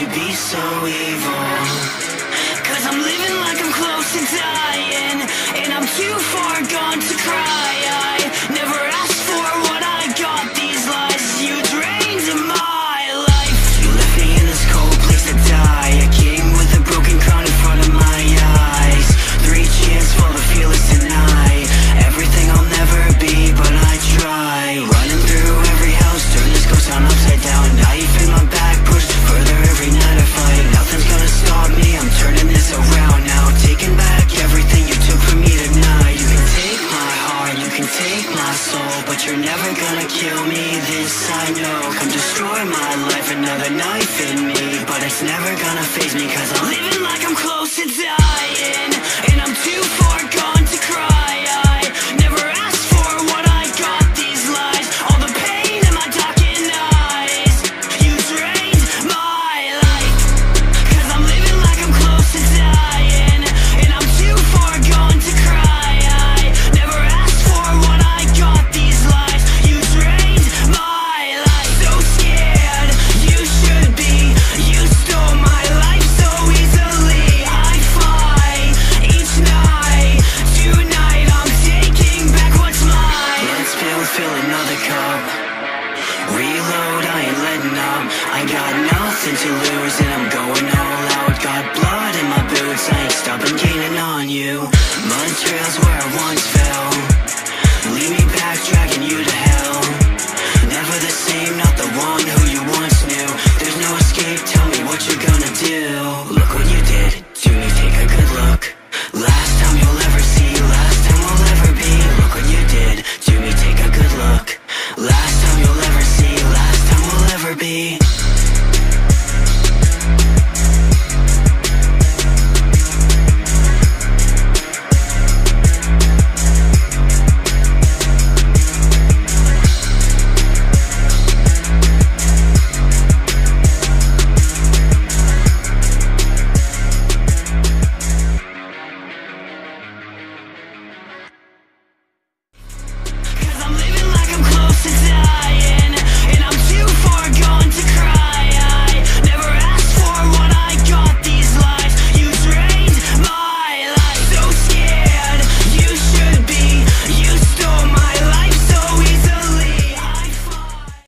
you be so evil? 'Cause I'm living like I'm close to dying, and I'm too far gone to cry. I never asked for what I got. These lies you drained of my life. You left me in this cold place to die. I came with a broken crown in front of my eyes. 3 cheers for the feelings tonight. Everything I'll never be, but I try. Running through every house, turn this ghost town upside down. Knife in my back, pushed further every night I fight. Nothing's gonna stop me. I'm turning this around now, taking back everything you took from me tonight. You can take my heart, you can take my soul, but you're never gonna kill me, this I know. Come destroy my life, another knife in me, but it's never gonna faze me, 'cause I'm living like I'm close to dying, and I'm too far gone to cry. I never asked for what I got, these lies, all the pain in my darkened eyes. You drained my life, 'cause I'm living like I'm close to dying, and I'm too far gone to cry. I never asked for what I got, these lies, you drained my life. So scared you should be, you stole my life so easily. I fight each night, tonight I'm taking back what's mine. Let's fill another cup, reload, I ain't letting up. I got nothing to lose and I'm going all out. Got blood in my boots, I ain't stopping gaining on you.